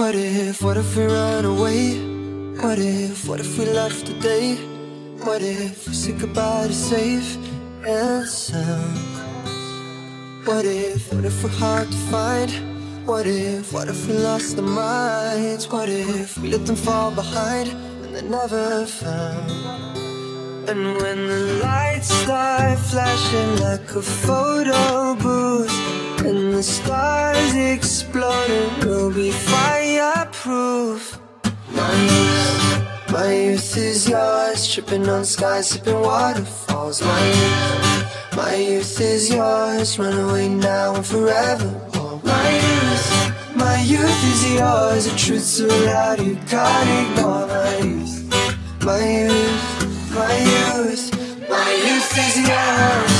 What if we run away? What if we left today? What if we say goodbye to safe and sound? What if we're hard to find? What if we lost our minds? What if we let them fall behind and they're never found? And when the lights start flashing like a photo booth, and the stars exploding, we'll be fireproof. My youth is yours, tripping on skies, sipping waterfalls. My youth is yours, run away now and forever. My youth is yours, the truth's around you, can't ignore my youth. My youth, my youth, my youth is yours.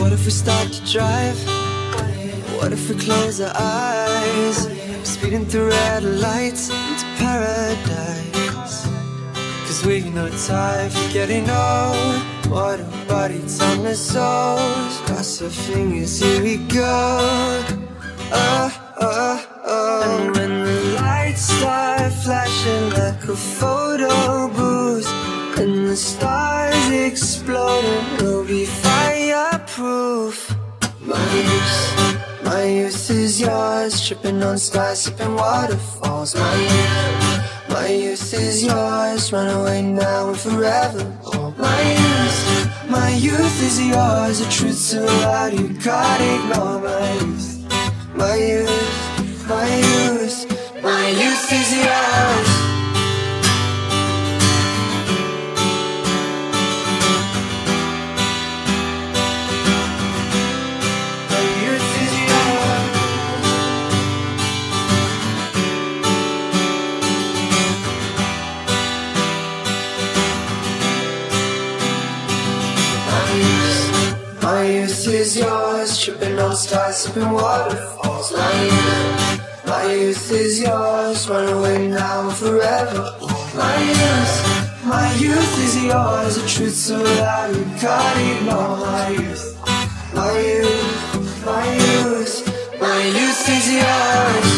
What if we stop to drive? What if we close our eyes? Speeding through red lights into paradise. We know time for getting old. What a body, timeless souls. Cross our fingers, here we go. Oh, oh, oh. And when the lights start flashing like a photo booth, and the stars exploding, we'll be fireproof. My youth is yours, tripping on skies, sipping waterfalls. My youth is yours, run away now and forever. Oh, my youth is yours, the truth's around you, can't ignore my youth. My youth, my youth, my youth is yours. My youth is yours, tripping on stars, sipping waterfalls. My youth is yours, run away now and forever. My youth is yours, the truth's so loud you can't ignore my youth. My youth, my youth, my youth is yours.